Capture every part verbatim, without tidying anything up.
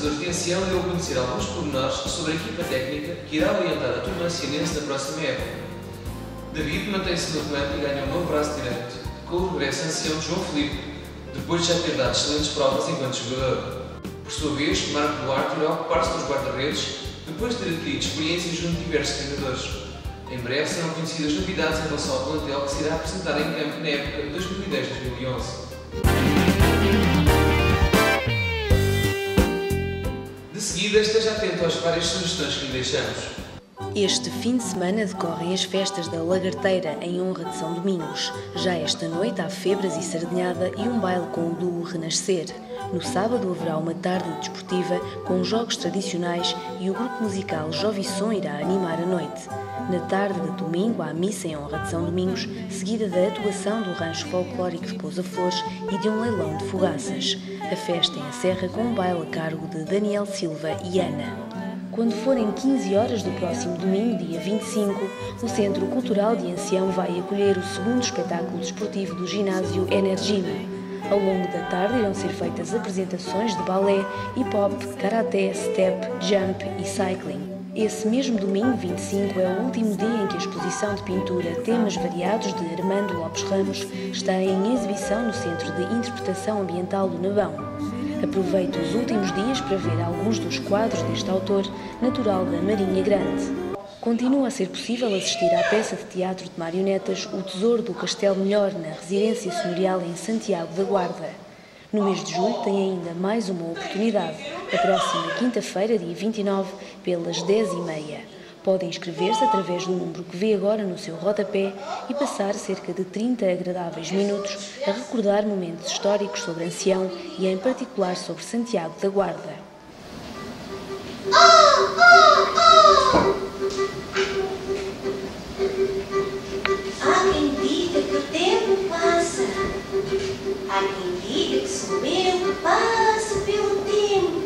vencedores de Ansião deu a conhecer alguns pormenores sobre a equipa técnica que irá orientar a turma ancianense da próxima época. David mantém-se no volante e ganha um novo braço direito, com o regresso ancião de João Filipe, depois de já ter dado excelentes provas enquanto jogador. Por sua vez, Marco Duarte irá ocupar-se dos guarda-redes, depois de ter adquirido experiência junto de diversos treinadores. Em breve serão conhecidas novidades em relação ao plantel que se irá apresentar em campo na época de dois mil e dez a dois mil e onze. De seguida, esteja atento às várias sugestões que lhe deixamos. Este fim de semana decorrem as festas da Lagarteira em honra de São Domingos. Já esta noite há febras e sardinhada e um baile com o duo Renascer. No sábado haverá uma tarde desportiva com jogos tradicionais e o grupo musical Jovisão irá animar a noite. Na tarde de domingo há missa em honra de São Domingos, seguida da atuação do rancho folclórico de Pousa Flores e de um leilão de fogaças. A festa encerra com um baile a cargo de Daniel Silva e Ana. Quando forem quinze horas do próximo domingo, dia vinte e cinco, o Centro Cultural de Ansião vai acolher o segundo espetáculo desportivo do Ginásio Energym. Ao longo da tarde irão ser feitas apresentações de balé, hip-hop, karaté, step, jump e cycling. Esse mesmo domingo, vinte e cinco, é o último dia em que a exposição de pintura Temas Variados de Armando Lopes Ramos está em exibição no Centro de Interpretação Ambiental do Nabão. Aproveito os últimos dias para ver alguns dos quadros deste autor, natural da Marinha Grande. Continua a ser possível assistir à peça de teatro de marionetas O Tesouro do Castelo Melhor, na Residência Senhorial em Santiago da Guarda. No mês de julho tem ainda mais uma oportunidade, a próxima quinta-feira, dia vinte e nove, pelas dez e trinta. Podem inscrever-se através do número que vê agora no seu rodapé e passar cerca de trinta agradáveis minutos a recordar momentos históricos sobre Ansião e, em particular, sobre Santiago da Guarda. Há quem diga que o tempo passa, há quem diga que sou eu que passa pelo tempo.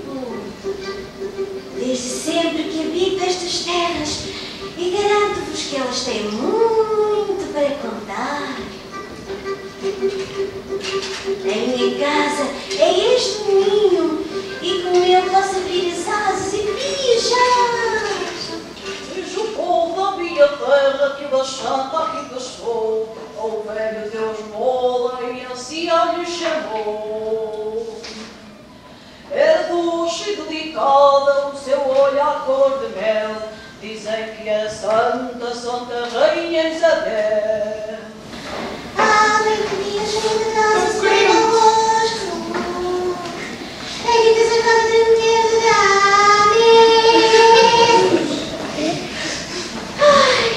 Desde sempre que habito estas terras, e garanto-vos que elas têm muito para contar. A minha casa é este ninho, e com ele posso abrir as asas e viajar. Vejo o povo da minha terra que bastante aqui gastou, ao velho Deus mola e Ansião lhe chamou. É doce e delicada o seu olhar cor de mel, dizem que é Santa, Santa Rainha Isabel. Aleluia, generosa, Senhora vosso, bendita és a casa de mulher de Ai,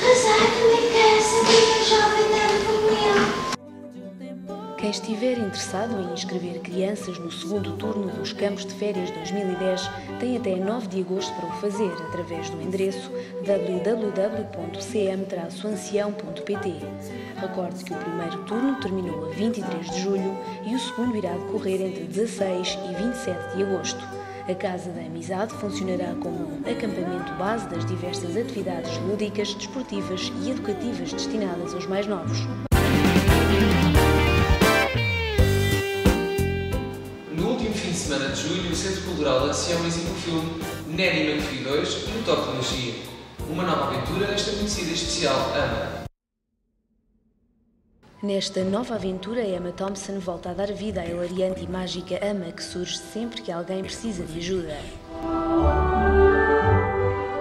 rezai-me na casa, minha jovem dama comigo. Quem estiver interessado em inscrever crianças no segundo turno dos Campos de Férias dois mil e dez tem até nove de agosto para o fazer através do endereço w w w ponto c m traço ancião ponto p t. Recorde que o primeiro turno terminou a vinte e três de julho e o segundo irá decorrer entre dezasseis e vinte e sete de agosto. A Casa da Amizade funcionará como um acampamento base das diversas atividades lúdicas, desportivas e educativas destinadas aos mais novos. Na semana de julho, o Centro Cultural da Ciência exibe o filme Nanny McPhee dois e o toque de magia. Uma nova aventura nesta conhecida especial Emma. Nesta nova aventura, Emma Thompson volta a dar vida à hilariante e mágica Emma que surge sempre que alguém precisa de ajuda.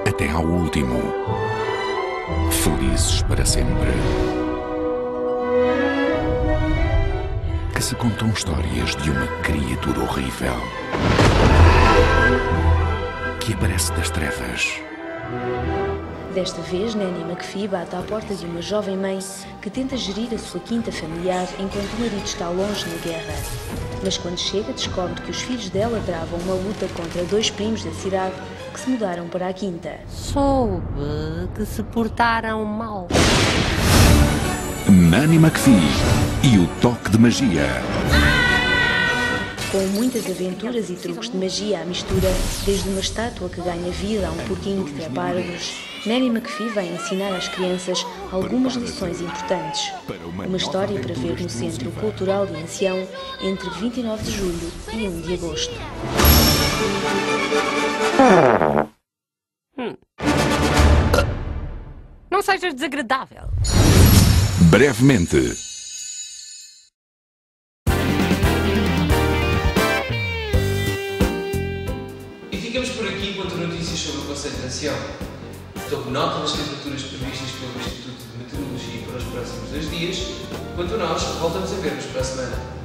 Até ao último. Felizes para sempre. Que se contam histórias de uma criatura horrível que aparece das trevas. Desta vez, Nanny McPhee bate à porta de uma jovem mãe que tenta gerir a sua quinta familiar enquanto o marido está longe na guerra. Mas quando chega, descobre que os filhos dela travam uma luta contra dois primos da cidade que se mudaram para a quinta. Soube que se portaram mal. Nanny McPhee e o toque de magia. Com muitas aventuras e truques de magia à mistura, desde uma estátua que ganha vida a um porquinho de trapários, Nanny McPhee vai ensinar às crianças algumas lições importantes. Uma história para ver no Centro Cultural da Ciência entre vinte e nove de julho e um de agosto. Hum. Não seja desagradável. Brevemente. E ficamos por aqui enquanto notícias sobre o Conselho de Ansião. Estou com nota das temperaturas previstas pelo Instituto de Meteorologia para os próximos dois dias. Quanto a nós, voltamos a ver-nos para a semana.